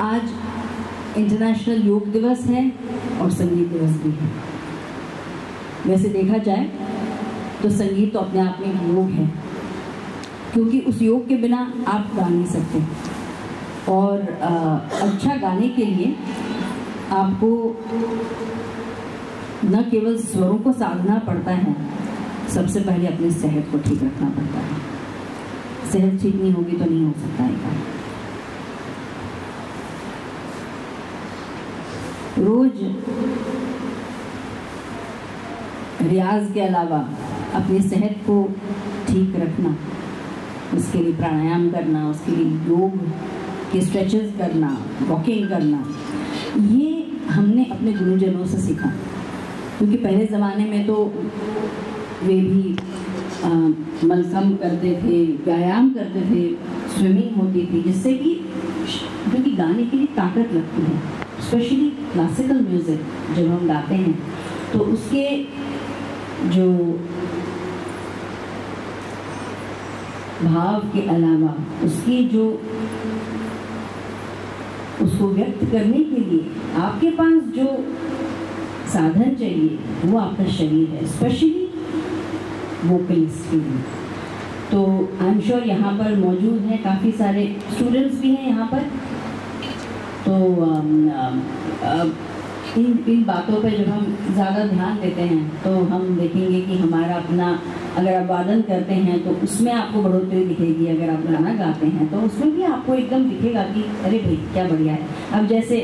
आज इंटरनेशनल योग दिवस है और संगीत दिवस भी है। वैसे देखा जाए तो संगीत तो अपने आप में एक योग है, क्योंकि उस योग के बिना आप गा नहीं सकते। और अच्छा गाने के लिए आपको न केवल स्वरों को साधना पड़ता है, सबसे पहले अपनी सेहत को ठीक रखना पड़ता है। सेहत ठीक नहीं होगी तो नहीं हो सकता है गाना। रोज रियाज के अलावा अपनी सेहत को ठीक रखना, उसके लिए प्राणायाम करना, उसके लिए योग के स्ट्रेचेस करना, वॉकिंग करना, ये हमने अपने गुरुजनों से सीखा। क्योंकि पहले ज़माने में तो वे भी मलखम करते थे, व्यायाम करते थे, स्विमिंग होती थी, जिससे कि क्योंकि गाने के लिए ताकत लगती है। स्पेशली क्लासिकल म्यूज़िक जब हम गाते हैं तो उसके जो भाव के अलावा उसकी जो उसको व्यक्त करने के लिए आपके पास जो साधन चाहिए वो आपका शरीर है, स्पेशली वोकलिस्ट के लिए। तो आई एम श्योर यहाँ पर मौजूद हैं काफ़ी सारे स्टूडेंट्स भी हैं यहाँ पर, तो इन बातों पे जब हम ज़्यादा ध्यान देते हैं तो हम देखेंगे कि हमारा अपना, अगर आप वादन करते हैं तो उसमें आपको बढ़ोतरी दिखेगी, अगर आप गाना गाते हैं तो उसमें भी आपको एकदम दिखेगा कि अरे भाई क्या बढ़िया है। अब जैसे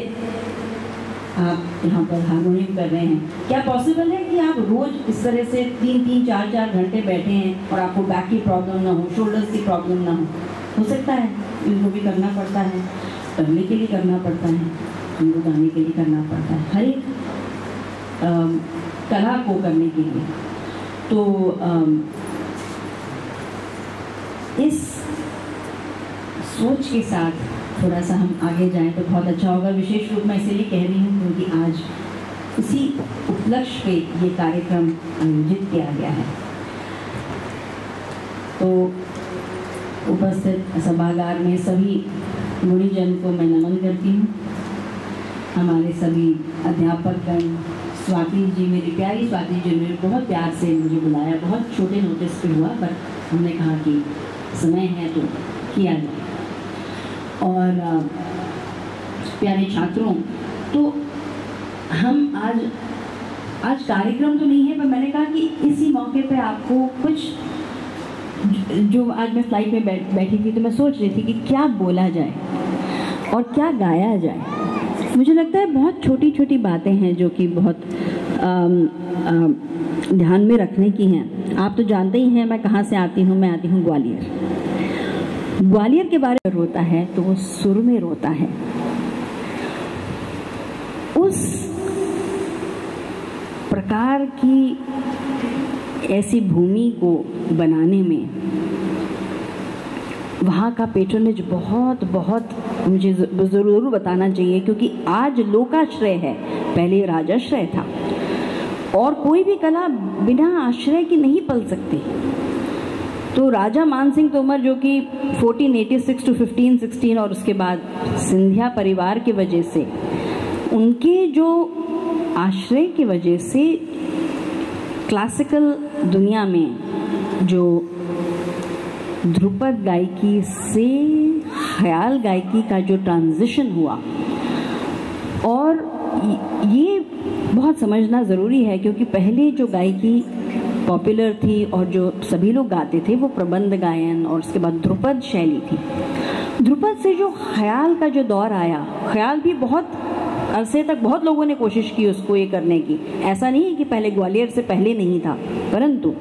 आप यहाँ पर हारमोनियम कर रहे हैं, क्या पॉसिबल है कि आप रोज़ इस तरह से तीन चार घंटे बैठे हैं और आपको बैक की प्रॉब्लम ना हो, शोल्डर्स की प्रॉब्लम ना हो सकता है। इनको भी करना पड़ता है, तबले के लिए करना पड़ता है, हमको गाने के लिए करना पड़ता है, हर एक कला को करने के लिए। तो इस सोच के साथ थोड़ा सा हम आगे जाएं तो बहुत अच्छा होगा। विशेष रूप में इसीलिए कह रही हूँ क्योंकि आज इसी उपलक्ष्य पे ये कार्यक्रम आयोजित किया गया है। तो उपस्थित सभागार में सभी गुरुजन को मैं नमन करती हूँ। हमारे सभी अध्यापकगण, स्वाति जी, मेरी प्यारी स्वाति जी ने बहुत प्यार से मुझे बुलाया, बहुत छोटे नोटिस पे हुआ पर हमने कहा कि समय है तो किया जाए। और प्यारे छात्रों, तो हम आज कार्यक्रम तो नहीं है पर मैंने कहा कि इसी मौके पे आपको कुछ, जो आज मैं फ्लाइट में बैठी थी तो मैं सोच रही थी कि क्या बोला जाए और क्या गाया जाए। मुझे लगता है बहुत छोटी छोटी बातें हैं जो कि बहुत ध्यान में रखने की हैं। आप तो जानते ही हैं मैं कहाँ से आती हूँ। मैं आती हूँ ग्वालियर। ग्वालियर के बारे में रोता है तो वो सुर में रोता है। उस प्रकार की ऐसी भूमि को बनाने में वहाँ का पेट्रोनेज बहुत मुझे ज़रूर बताना चाहिए, क्योंकि आज लोकाश्रय है, पहले राजाश्रय था। और कोई भी कला बिना आश्रय की नहीं पल सकती। तो राजा मान सिंह तोमर जो कि 1486 टू 1516 और उसके बाद सिंधिया परिवार के वजह से, उनके जो आश्रय की वजह से क्लासिकल दुनिया में जो ध्रुपद गायकी से ख्याल गायकी का जो ट्रांजिशन हुआ, और ये बहुत समझना ज़रूरी है क्योंकि पहले जो गायकी पॉपुलर थी और जो सभी लोग गाते थे वो प्रबंध गायन और उसके बाद ध्रुपद शैली थी। ध्रुपद से जो ख्याल का जो दौर आया, ख्याल भी बहुत अरसे तक बहुत लोगों ने कोशिश की उसको ये करने की, ऐसा नहीं है कि पहले ग्वालियर से पहले नहीं था, परंतु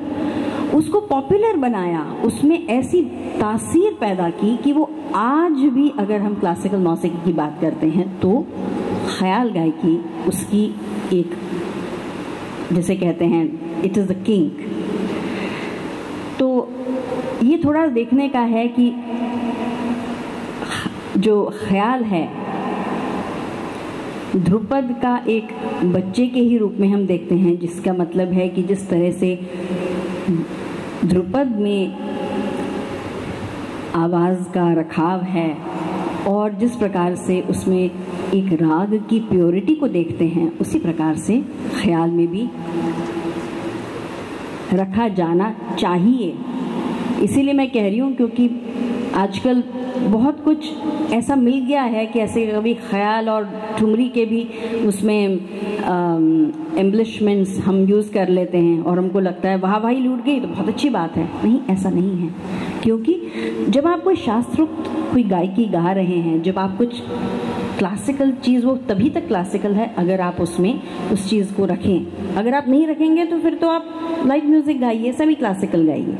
उसको पॉपुलर बनाया, उसमें ऐसी तासीर पैदा की कि वो आज भी अगर हम क्लासिकल मौसीकी की बात करते हैं तो ख्याल गायकी उसकी एक, जैसे कहते हैं, इट इज़ द किंग। तो ये थोड़ा देखने का है कि जो ख्याल है ध्रुपद का एक बच्चे के ही रूप में हम देखते हैं, जिसका मतलब है कि जिस तरह से ध्रुपद में आवाज़ का रखाव है, और जिस प्रकार से उसमें एक राग की प्योरिटी को देखते हैं, उसी प्रकार से ख्याल में भी रखा जाना चाहिए। इसीलिए मैं कह रही हूँ क्योंकि आजकल बहुत कुछ ऐसा मिल गया है कि ऐसे कभी ख्याल और ठुमरी के भी उसमें एम्बलिशमेंट्स हम यूज़ कर लेते हैं और हमको लगता है वाह भाई लूट गई तो बहुत अच्छी बात है। नहीं, ऐसा नहीं है, क्योंकि जब आप कोई शास्त्रोक्त कोई गायकी गा रहे हैं, जब आप कुछ क्लासिकल चीज़, वो तभी तक क्लासिकल है अगर आप उसमें उस चीज़ को रखें। अगर आप नहीं रखेंगे तो फिर तो आप लाइट म्यूज़िक गाइए, सभी क्लासिकल गाइए,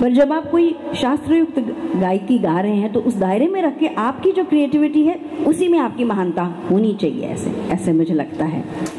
पर जब आप कोई शास्त्रयुक्त गायकी गा रहे हैं तो उस दायरे में रख के आपकी जो क्रिएटिविटी है उसी में आपकी महानता होनी चाहिए। ऐसे मुझे लगता है।